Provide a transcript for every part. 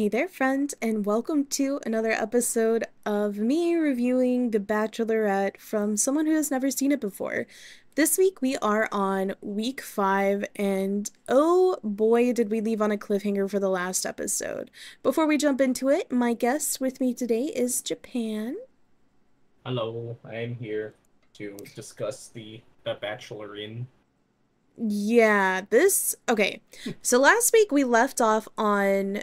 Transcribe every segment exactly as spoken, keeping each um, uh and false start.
Hey there, friends, and welcome to another episode of me reviewing The Bachelorette from someone who has never seen it before. This week we are on week five, and oh boy did we leave on a cliffhanger for the last episode. Before we jump into it, my guest with me today is Japan. Hello, I am here to discuss the, the Bachelorette. Yeah, this... okay. So last week we left off on...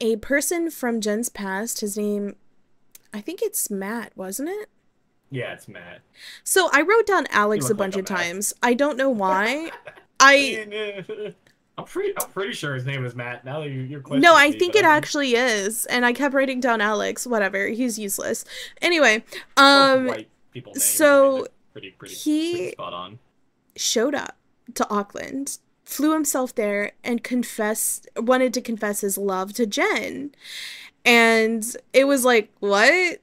a person from Jen's past, his name, I think it's Matt, wasn't it? Yeah, it's Matt. So I wrote down Alex a bunch like a of Matt. times. I don't know why. I... I'm pretty, I'm pretty sure his name is Matt. Now that you're questioning No, I me, think it I mean... actually is. And I kept writing down Alex. Whatever. He's useless. Anyway. um, White people names, so pretty, pretty, he pretty spot on. Showed up to Auckland, flew himself there, and confessed wanted to confess his love to Jen. And it was like, what?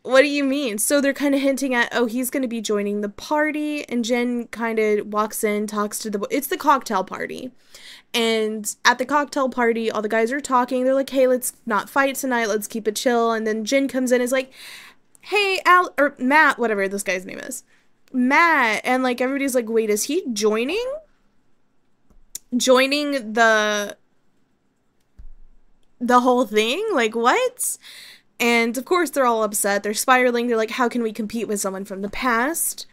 What do you mean? So they're kind of hinting at, oh, he's going to be joining the party. And Jen kind of walks in, talks to the... it's the cocktail party. And at the cocktail party, all the guys are talking. They're like, hey, let's not fight tonight. Let's keep it chill. And then Jen comes in and is like, hey, Al... or Matt, whatever this guy's name is. Matt. And, like, everybody's like, wait, is he joining? Joining the the whole thing? Like, what? And of course they're all upset. They're spiraling. They're like, how can we compete with someone from the past?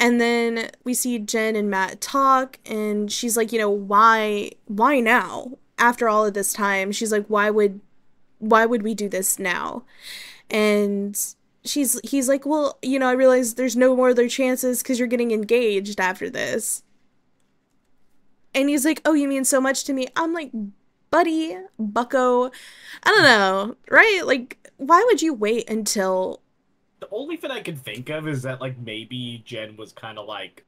And then we see Jen and Matt talk, and she's like, you know, why why now? After all of this time, she's like, why would why would we do this now? And she's he's like, well, you know, I realize there's no more other chances because you're getting engaged after this. And he's like, oh, you mean so much to me. I'm like, buddy, bucko, I don't know, right? Like, why would you wait until... The only thing I can think of is that, like, maybe Jen was kind of, like,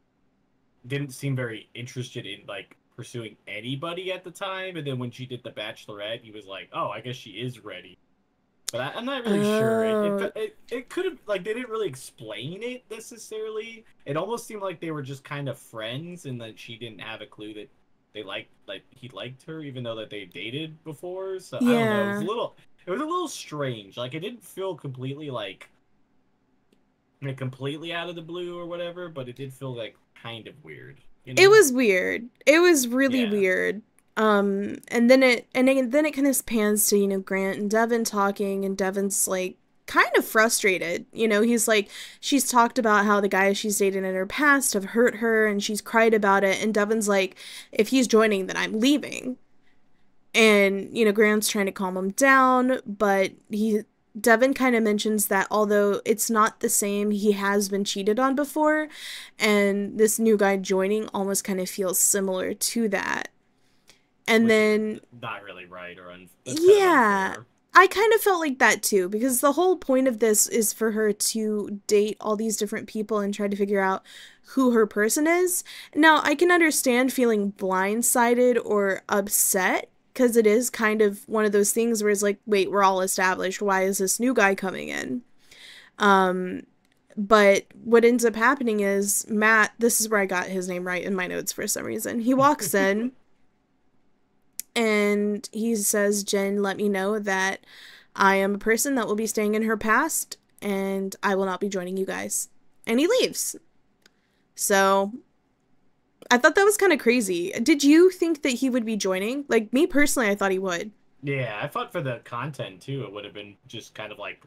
didn't seem very interested in, like, pursuing anybody at the time. And then when she did The Bachelorette, he was like, oh, I guess she is ready. But I, I'm not really oh. sure. It, it, it, it could have, like, they didn't really explain it necessarily. It almost seemed like they were just kind of friends, and that she didn't have a clue that they liked, like, he liked her, even though that they dated before. So yeah. I don't know. It was a little, it was a little strange. Like, it didn't feel completely like, like completely out of the blue or whatever. But it did feel like kind of weird. You know? It was weird. It was really yeah. weird. Um, and then it, and then it kind of pans to, you know, Grant and Devin talking, and Devin's, like, kind of frustrated, you know, he's like, she's talked about how the guys she's dated in her past have hurt her, and she's cried about it, and Devin's like, if he's joining, then I'm leaving. And, you know, Grant's trying to calm him down, but he, Devin kind of mentions that although it's not the same, he has been cheated on before, and this new guy joining almost kind of feels similar to that. And Which then not really right or un yeah kind of I kind of felt like that too, because the whole point of this is for her to date all these different people and try to figure out who her person is. Now I can understand feeling blindsided or upset, because it is kind of one of those things where it's like, wait, we're all established, why is this new guy coming in? Um but what ends up happening is Matt, this is where I got his name right in my notes for some reason, he walks in and he says, Jen let me know that I am a person that will be staying in her past, and I will not be joining you guys. And he leaves. So I thought that was kind of crazy. Did you think that he would be joining? Like, me personally, I thought he would. Yeah, I thought for the content too, it would have been just kind of like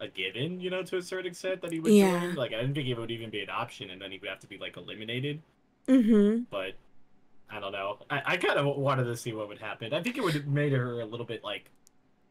a given, you know, to a certain extent that he would yeah. join. Like, I didn't think it would even be an option, and then he would have to be, like, eliminated. Mm-hmm. But... I don't know. I, I kind of wanted to see what would happen. I think it would have made her a little bit, like,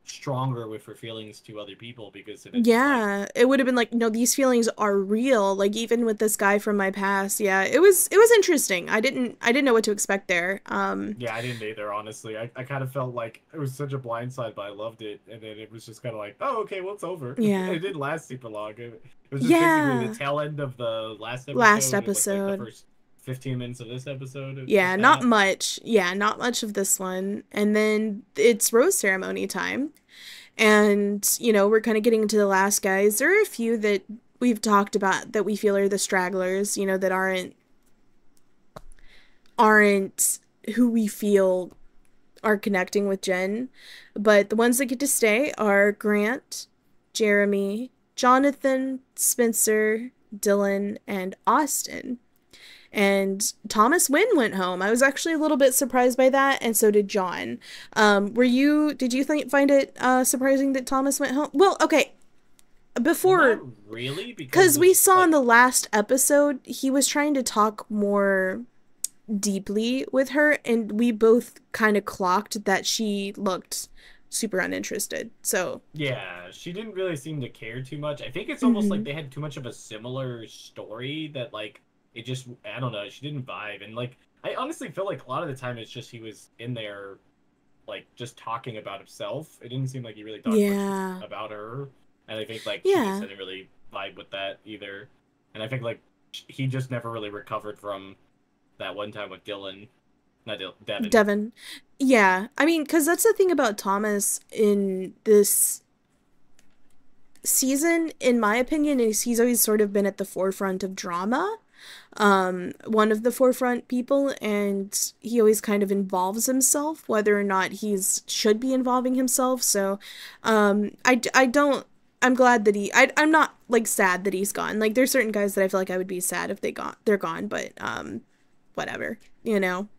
stronger with her feelings to other people, because... If it's yeah, like... it would have been like, no, these feelings are real. Like, even with this guy from my past, yeah. It was it was interesting. I didn't I didn't know what to expect there. Um, yeah, I didn't either, honestly. I, I kind of felt like it was such a blindside, but I loved it. And then it was just kind of like, oh, okay, well, it's over. Yeah. It didn't last super long. It, it was just yeah. basically the tail end of the last episode. Last episode. Like, like, the first fifteen minutes of this episode. Of yeah, not much. Yeah, not much of this one. And then it's rose ceremony time. And, you know, we're kind of getting into the last guys. There are a few that we've talked about that we feel are the stragglers, you know, that aren't, aren't who we feel are connecting with Jen, but the ones that get to stay are Grant, Jeremy, Jonathan, Spencer, Dylan, and Austin. And Thomas Wynn went home. I was actually a little bit surprised by that, and so did John. Um, were you, did you think, find it uh, surprising that Thomas went home? Well, okay, before... Not really? Because we saw like... in the last episode, he was trying to talk more deeply with her, and we both kind of clocked that she looked super uninterested, so... Yeah, she didn't really seem to care too much. I think it's almost mm-hmm. like they had too much of a similar story that, like, it just, I don't know, she didn't vibe. And, like, I honestly feel like a lot of the time it's just he was in there, like, just talking about himself. It didn't seem like he really talked yeah. much about her. And I think, like, yeah. she just didn't really vibe with that either. And I think, like, he just never really recovered from that one time with Dylan. Not Dylan, Devin. Devin. Yeah. I mean, because that's the thing about Thomas in this season, in my opinion, is he's always sort of been at the forefront of drama. Um, one of the forefront people, and he always kind of involves himself, whether or not he's should be involving himself. So, um, I, I don't, I'm glad that he, I, I'm not, like, sad that he's gone. Like, there's certain guys that I feel like I would be sad if they got, they're gone, but, um, whatever, you know.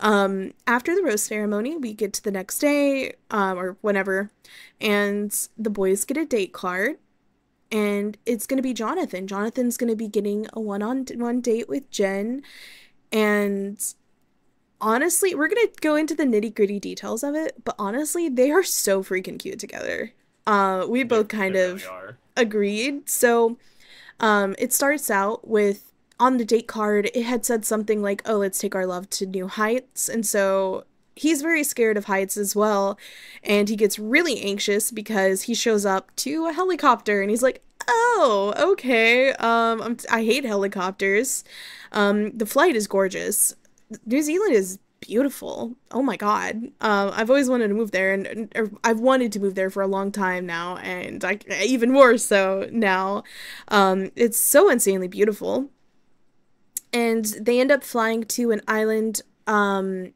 Um, after the rose ceremony, we get to the next day, um, or whenever, and the boys get a date card. And it's going to be Jonathan. Jonathan's going to be getting a one-on-one date with Jen. And honestly, we're going to go into the nitty-gritty details of it. But honestly, they are so freaking cute together. Uh, we both kind of agreed. So um, it starts out with, on the date card, it had said something like, oh, let's take our love to new heights. And so... he's very scared of heights as well, and he gets really anxious because he shows up to a helicopter, and he's like, oh, okay, um, I'm t I hate helicopters. Um, the flight is gorgeous. New Zealand is beautiful. Oh my god. Uh, I've always wanted to move there, and, and or I've wanted to move there for a long time now, and I, even more so now. Um, it's so insanely beautiful. And they end up flying to an island, um...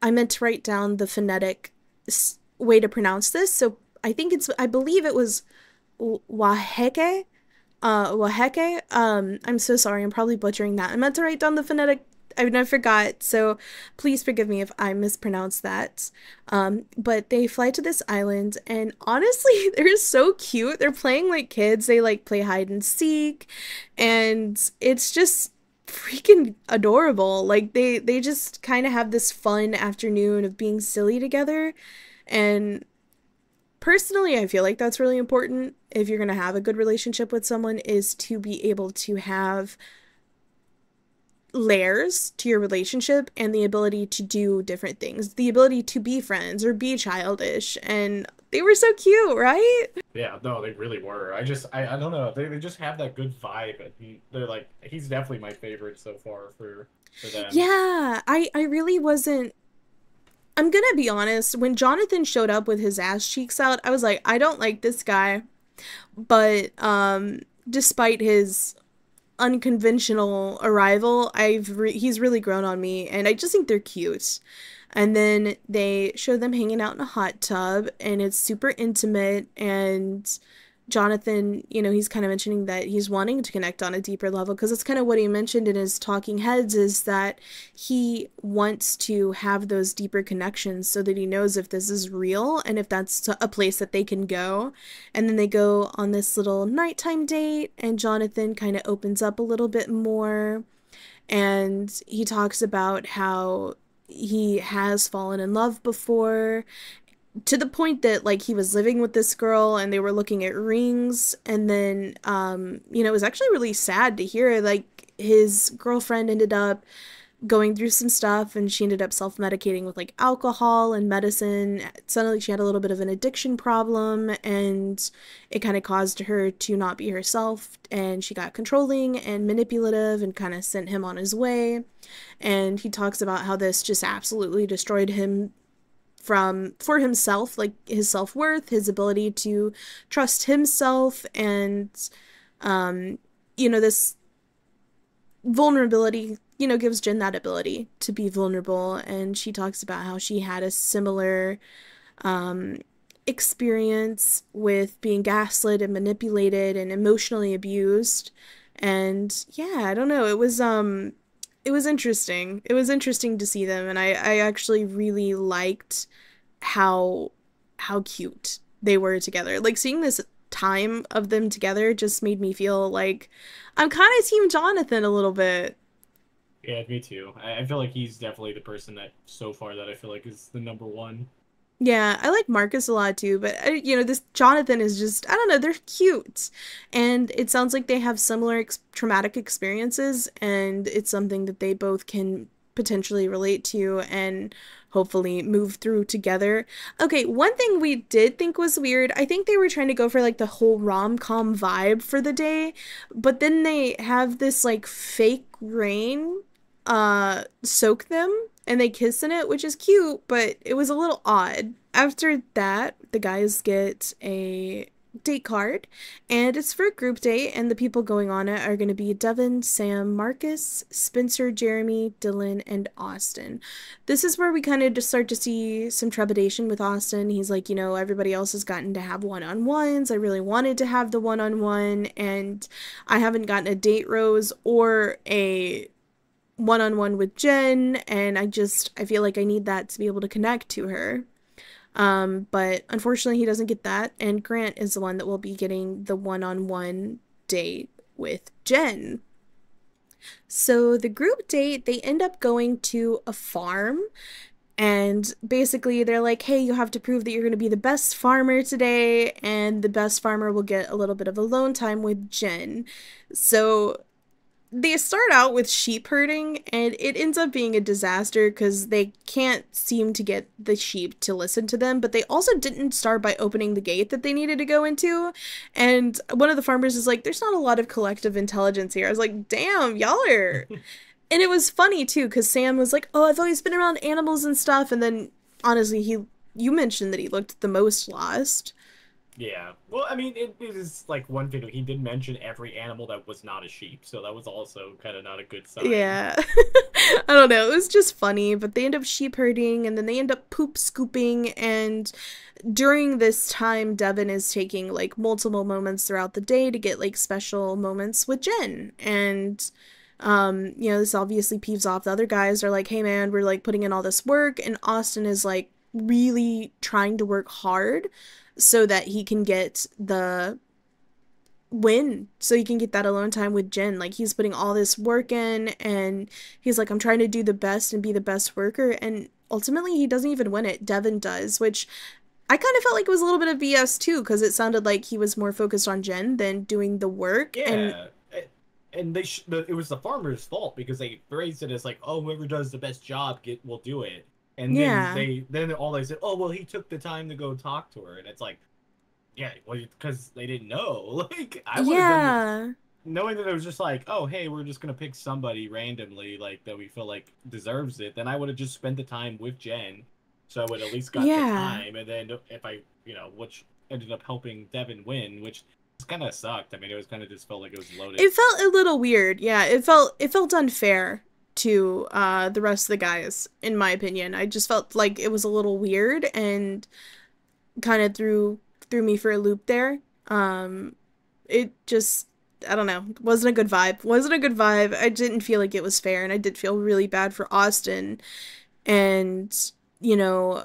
I meant to write down the phonetic way to pronounce this, so I think it's, I believe it was Waheke, uh, Waheke, um, I'm so sorry, I'm probably butchering that. I meant to write down the phonetic, I mean, I forgot, so please forgive me if I mispronounce that, um, but they fly to this island, and honestly, they're so cute, they're playing like kids, they, like, play hide and seek, and it's just freaking adorable. Like, they they just kind of have this fun afternoon of being silly together, and personally I feel like that's really important if you're gonna have a good relationship with someone, is to be able to have layers to your relationship and the ability to do different things, the ability to be friends or be childish. And they were so cute, right? Yeah, no, they really were. I just, I, I don't know. They, they just have that good vibe. They're like, he's definitely my favorite so far for, for them. Yeah, I, I really wasn't. I'm going to be honest. When Jonathan showed up with his ass cheeks out, I was like, I don't like this guy. But um, despite his unconventional arrival, I've re he's really grown on me, and I just think they're cute. And then they show them hanging out in a hot tub, and it's super intimate, and Jonathan, you know, he's kind of mentioning that he's wanting to connect on a deeper level, because that's kind of what he mentioned in his Talking Heads, is that he wants to have those deeper connections so that he knows if this is real and if that's a place that they can go. And then they go on this little nighttime date, and Jonathan kind of opens up a little bit more, and he talks about how he has fallen in love before, to the point that, like, he was living with this girl and they were looking at rings. And then, um, you know, it was actually really sad to hear, like, his girlfriend ended up going through some stuff, and she ended up self-medicating with, like, alcohol and medicine. It sounded like she had a little bit of an addiction problem, and it kind of caused her to not be herself, and she got controlling and manipulative and kind of sent him on his way. And he talks about how this just absolutely destroyed him from for himself, like his self-worth, his ability to trust himself, and um you know, this vulnerability you know, gives Jin that ability to be vulnerable, and she talks about how she had a similar um, experience with being gaslit and manipulated and emotionally abused. And yeah, I don't know, it was um it was interesting. It was interesting to see them, and I, I actually really liked how how cute they were together. Like, seeing this time of them together just made me feel like I'm kind of Team Jonathan a little bit. Yeah, me too. I, I feel like he's definitely the person that so far that I feel like is the number one. Yeah, I like Marcus a lot too, but I, you know, this Jonathan is just, I don't know, they're cute. And it sounds like they have similar ex traumatic experiences, and it's something that they both can potentially relate to and hopefully move through together. Okay, one thing we did think was weird, I think they were trying to go for like the whole rom-com vibe for the day, but then they have this like fake rain uh, soak them, and they kiss in it, which is cute, but it was a little odd. After that, the guys get a date card, and it's for a group date, and the people going on it are going to be Devin, Sam, Marcus, Spencer, Jeremy, Dylan, and Austin. This is where we kind of just start to see some trepidation with Austin. He's like, you know, everybody else has gotten to have one-on-ones. I really wanted to have the one-on-one, and I haven't gotten a date rose or a one-on-one with Jin, and I just, I feel like I need that to be able to connect to her. Um, but unfortunately he doesn't get that, and Grant is the one that will be getting the one-on-one date with Jin. So the group date, they end up going to a farm, and basically they're like, hey, you have to prove that you're going to be the best farmer today, and the best farmer will get a little bit of alone time with Jin. So they start out with sheep herding, and it ends up being a disaster because they can't seem to get the sheep to listen to them, but they also didn't start by opening the gate that they needed to go into. And one of the farmers is like, there's not a lot of collective intelligence here. I was like, damn, y'all are... And it was funny, too, because Sam was like, oh, I've always been around animals and stuff, and then, honestly, he you mentioned that he looked the most lost. Yeah, well, I mean, it, it is, like, one thing, he did mention every animal that was not a sheep, so that was also kind of not a good sign. Yeah, I don't know, it was just funny, but they end up sheep herding, and then they end up poop scooping, and during this time, Devin is taking, like, multiple moments throughout the day to get, like, special moments with Jin, and... Um, you know, this obviously peeves off the other guys. They're like, hey man, we're like putting in all this work, and Austin is like really trying to work hard so that he can get the win, so he can get that alone time with Jin. Like, he's putting all this work in, and he's like, I'm trying to do the best and be the best worker, and ultimately he doesn't even win it. Devin does, which I kind of felt like it was a little bit of B S too, because it sounded like he was more focused on Jin than doing the work. Yeah. And And they sh the, it was the farmer's fault, because they phrased it as like, oh, whoever does the best job get will do it. And then yeah. they then all they said, oh, well, he took the time to go talk to her. And it's like, yeah, well, because they didn't know. Like, I would yeah. have done the, knowing that it was just like, oh, hey, we're just going to pick somebody randomly, like, that we feel like deserves it. Then I would have just spent the time with Jin, so I would at least got yeah. the time. And then if I, you know, which ended up helping Devin win, which... It kind of sucked. I mean, it was kind of just felt like it was loaded. It felt a little weird. Yeah, it felt it felt unfair to uh, the rest of the guys, in my opinion. I just felt like it was a little weird and kind of threw threw me for a loop there. Um, it just, I don't know, wasn't a good vibe. Wasn't a good vibe. I didn't feel like it was fair, and I did feel really bad for Austin. And, you know,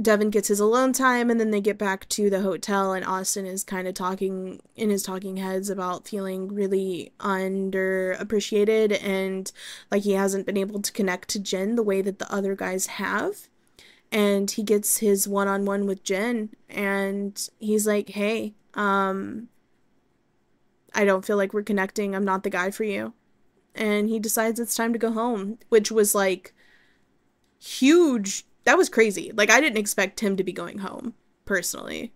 Devin gets his alone time, and then they get back to the hotel, and Austin is kind of talking in his talking heads about feeling really underappreciated, and like he hasn't been able to connect to Jin the way that the other guys have. And he gets his one-on-one with Jin, and he's like, hey, um, I don't feel like we're connecting. I'm not the guy for you. And he decides it's time to go home, which was like huge. That was crazy. Like, I didn't expect him to be going home, personally.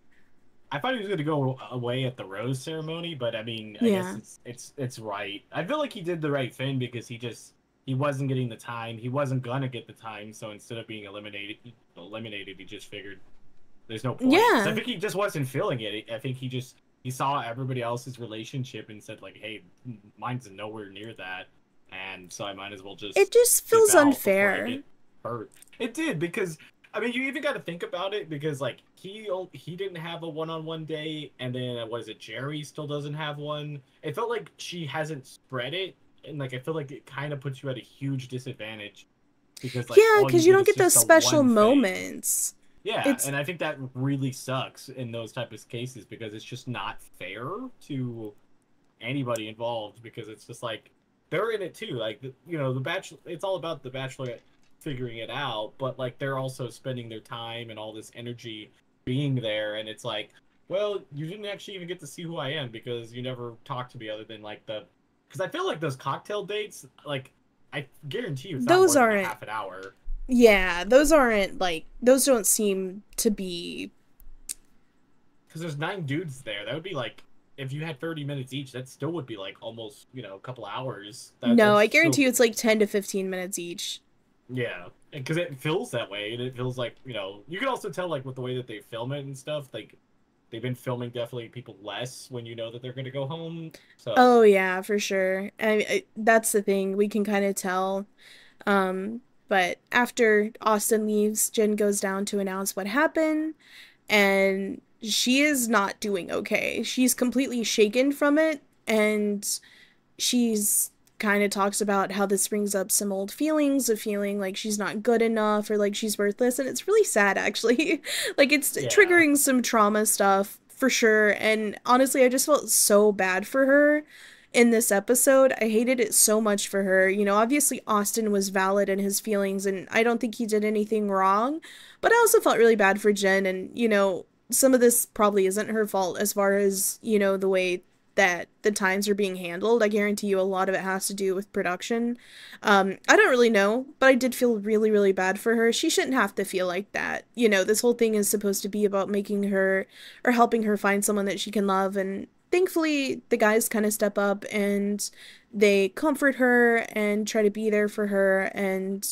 I thought he was going to go away at the rose ceremony, but, I mean, I yeah. guess it's, it's it's right. I feel like he did the right thing, because he just, he wasn't getting the time. He wasn't going to get the time, so instead of being eliminated, eliminated, he just figured there's no point. Yeah. So I think he just wasn't feeling it. I think he just, he saw everybody else's relationship and said, like, hey, mine's nowhere near that. and so I might as well just. It just feels unfair. It, it did, because I mean, you even got to think about it, because like he he didn't have a one-on-one day, and then what is it? Jerry still doesn't have one. It felt like she hasn't spread it, and like I feel like it kind of puts you at a huge disadvantage. Because, like, yeah, because you, you don't get those special moments. Yeah, it's... and I think that really sucks in those type of cases, because it's just not fair to anybody involved, because it's just like they're in it too. Like, you know, the bachelor, it's all about the bachelorette figuring it out, but like they're also spending their time and all this energy being there, and it's like, well, you didn't actually even get to see who I am because you never talked to me other than like the. Because I feel like those cocktail dates, like. I guarantee you it's those not more aren't than half an hour. Yeah, those aren't like those don't seem to be. Because there's nine dudes there. That would be like if you had thirty minutes each. That still would be like almost, you know, a couple hours. That, no, I guarantee still... you it's like ten to fifteen minutes each. Yeah, because it feels that way, and it feels like, you know, you can also tell like with the way that they film it and stuff. Like they've been filming definitely people less when you know that they're going to go home. So. Oh, yeah, for sure. I, I, that's the thing. We can kind of tell. Um, but after Austin leaves, Jen goes down to announce what happened. And she is not doing okay. She's completely shaken from it. And she's kind of talks about how this brings up some old feelings of feeling like she's not good enough or like she's worthless, and it's really sad actually. Like it's yeah. triggering some trauma stuff for sure, and honestly I just felt so bad for her in this episode. I hated it so much for her. You know, obviously Austin was valid in his feelings and I don't think he did anything wrong, but I also felt really bad for Jen, and you know, some of this probably isn't her fault as far as, you know, the way that the times are being handled. I guarantee you a lot of it has to do with production. Um, I don't really know, but I did feel really, really bad for her. She shouldn't have to feel like that. You know, this whole thing is supposed to be about making her or helping her find someone that she can love. And thankfully, the guys kind of step up and they comfort her and try to be there for her. And,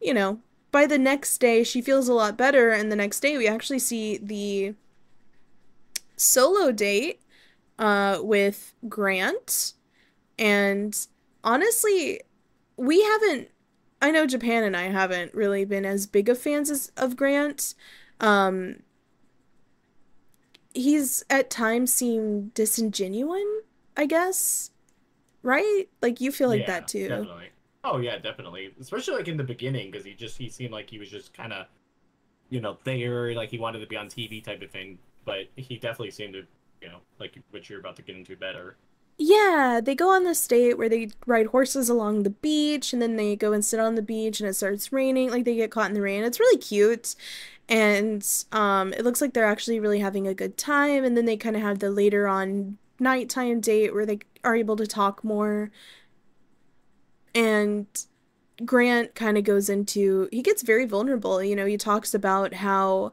you know, by the next day, she feels a lot better. And the next day, we actually see the solo date Uh, with Grant, and honestly, we haven't, I know Japan and I haven't really been as big of fans as, of Grant. Um, he's at times seemed disingenuous, I guess, right? Like, you feel like yeah, that too. Definitely. Oh yeah, definitely. Especially like in the beginning, because he just, he seemed like he was just kind of, you know, there, like he wanted to be on T V type of thing, but he definitely seemed to, you know, like what you're about to get into better. Yeah, they go on this date where they ride horses along the beach, and then they go and sit on the beach, and it starts raining. Like, they get caught in the rain. It's really cute. And um, it looks like they're actually really having a good time. And then they kind of have the later on nighttime date where they are able to talk more. And Grant kind of goes into, he gets very vulnerable. You know, he talks about how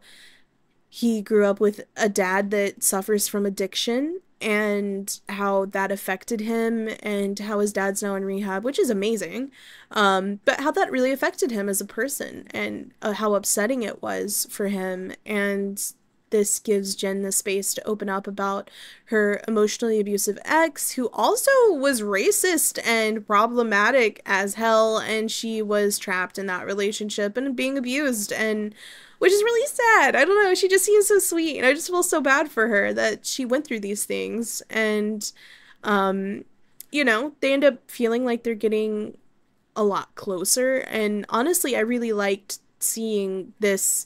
he grew up with a dad that suffers from addiction and how that affected him, and how his dad's now in rehab, which is amazing, um, but how that really affected him as a person and uh, how upsetting it was for him. And this gives Jen the space to open up about her emotionally abusive ex, who also was racist and problematic as hell, and she was trapped in that relationship and being abused, and which is really sad. I don't know. She just seems so sweet, and I just feel so bad for her that she went through these things. And, um, you know, they end up feeling like they're getting a lot closer. And honestly, I really liked seeing this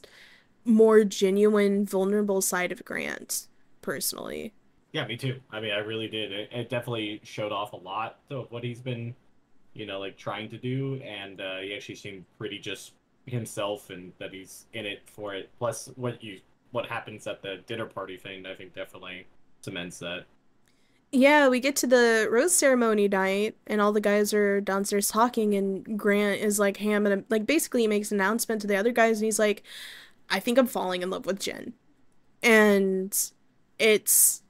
more genuine, vulnerable side of Grant, personally. Yeah, me too. I mean, I really did. It, it definitely showed off a lot of what he's been, you know, like trying to do. And uh, he actually seemed pretty just himself, and that he's in it for it. Plus what you what happens at the dinner party thing, I think, definitely cements that. Yeah, we get to the rose ceremony night, and all the guys are downstairs talking, and Grant is like, hey, I'm gonna, like, basically makes an announcement to the other guys, and he's like, I think I'm falling in love with Jen. And it's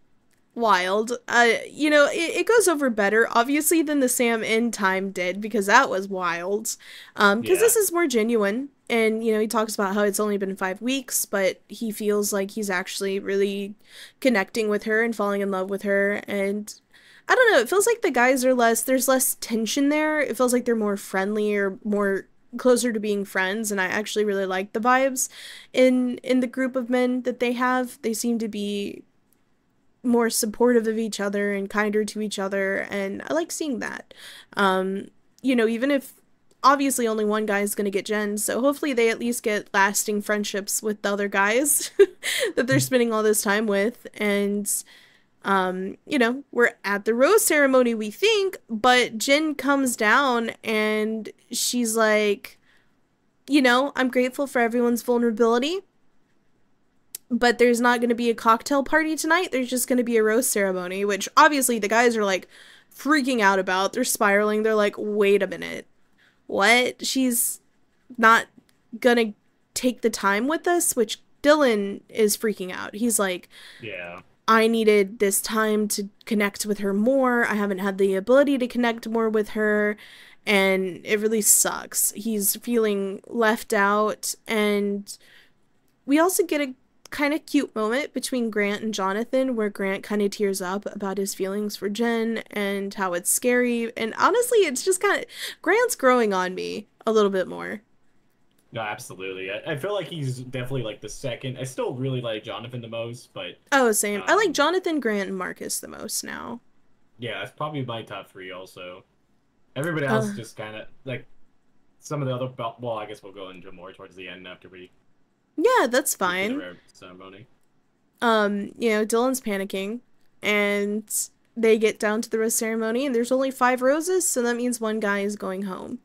wild. Uh, you know, it, it goes over better, obviously, than the Sam in time did, because that was wild. Um, because yeah. This is more genuine, and, you know, he talks about how it's only been five weeks, but he feels like he's actually really connecting with her and falling in love with her. And I don't know, it feels like the guys are less, there's less tension there. It feels like they're more friendly or more closer to being friends, and I actually really like the vibes in in the group of men that they have. They seem to be more supportive of each other and kinder to each other, and I like seeing that. Um, you know, even if obviously only one guy is going to get Jen, so hopefully they at least get lasting friendships with the other guys that they're spending all this time with. And um, you know, we're at the rose ceremony, we think, but Jen comes down and she's like, you know, I'm grateful for everyone's vulnerability, but there's not going to be a cocktail party tonight. There's just going to be a rose ceremony, which obviously the guys are like freaking out about. They're spiraling. They're like, wait a minute. What? She's not gonna take the time with us, which Dylan is freaking out. He's like, yeah, I needed this time to connect with her more. I haven't had the ability to connect more with her, and it really sucks. He's feeling left out. And we also get a kind of cute moment between Grant and Jonathan where Grant kind of tears up about his feelings for Jen and how it's scary. And honestly, it's just kind of, Grant's growing on me a little bit more. No, absolutely. I, I feel like he's definitely like the second. I still really like Jonathan the most, but oh, same. Um, I like Jonathan, Grant, and Marcus the most now. Yeah, that's probably my top three also. Everybody else uh, just kind of like some of the other, well, I guess we'll go into more towards the end after we yeah, that's fine. Um, you know, Dylan's panicking, and they get down to the rose ceremony, and there's only five roses, so that means one guy is going home.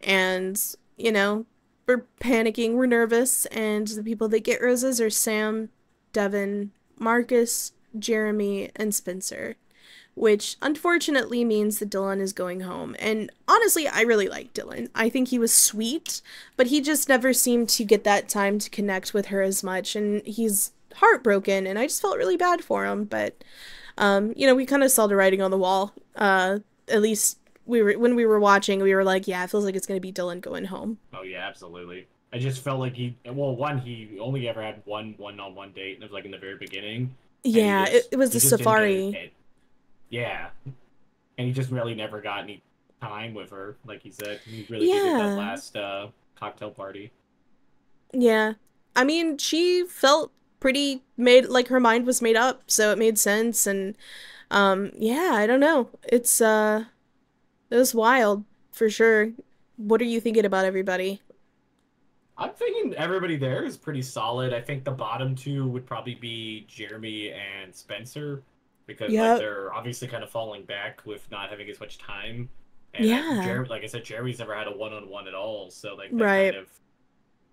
And, you know, we're panicking, we're nervous, and the people that get roses are Sam, Devin, Marcus, Jeremy, and Spencer, which unfortunately means that Dylan is going home. And honestly, I really like Dylan. I think he was sweet, but he just never seemed to get that time to connect with her as much, and he's heartbroken, and I just felt really bad for him. But, um, you know, we kind of saw the writing on the wall. Uh, at least we were, when we were watching, we were like, yeah, it feels like it's going to be Dylan going home. Oh, yeah, absolutely. I just felt like he, well, one, he only ever had one one-on-one date, and it was like in the very beginning. Yeah, just, it, it was a safari. Yeah, and he just really never got any time with her, like he said. He really yeah. did that last uh, cocktail party. Yeah, I mean, she felt pretty made, like her mind was made up, so it made sense. And um, yeah, I don't know. It's uh, it was wild for sure. What are you thinking about everybody? I'm thinking everybody there is pretty solid. I think the bottom two would probably be Jeremy and Spencer, because yep. like, they're obviously kind of falling back with not having as much time. And yeah. Jeremy, like I said, Jeremy's never had a one-on-one at all, so like that right. kind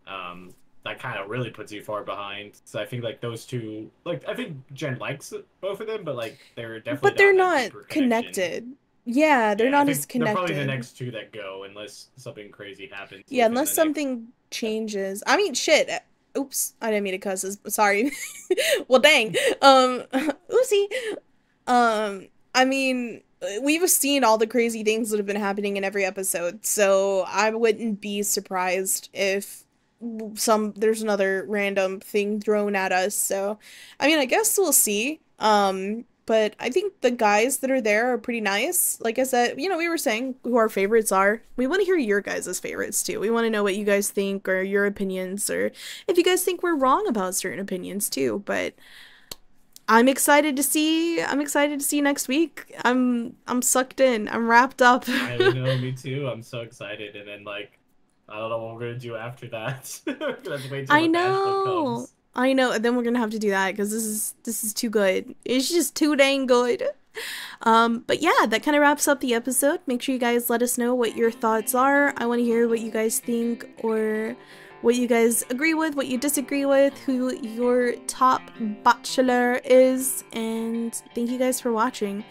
of um, that kind of really puts you far behind. So I think like those two, like I think Jen likes both of them, but like they're definitely but they're not, not connected. Yeah, they're yeah, not as connected. They're probably the next two that go unless something crazy happens. Yeah, unless something next... changes. I mean, shit. Oops, I didn't mean to cuss. Sorry. Well, dang. Um, oopsie. Um, I mean, we've seen all the crazy things that have been happening in every episode, so I wouldn't be surprised if some, there's another random thing thrown at us, so, I mean, I guess we'll see, um, but I think the guys that are there are pretty nice. Like I said, you know, we were saying who our favorites are. We want to hear your guys' favorites, too. We want to know what you guys think, or your opinions, or if you guys think we're wrong about certain opinions, too, but... I'm excited to see. I'm excited to see next week. I'm I'm sucked in. I'm wrapped up. I know, me too. I'm so excited, and then like, I don't know what we're gonna do after that. I know. I know. And then we're gonna have to do that because this is this is too good. It's just too dang good. Um, but yeah, that kind of wraps up the episode. Make sure you guys let us know what your thoughts are. I want to hear what you guys think, or what you guys agree with, what you disagree with, who your top bachelor is, and thank you guys for watching.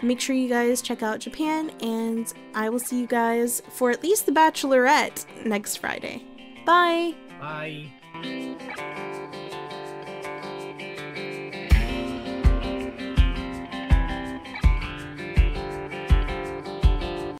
Make sure you guys check out Japan, and I will see you guys for at least the Bachelorette next Friday. Bye! Bye!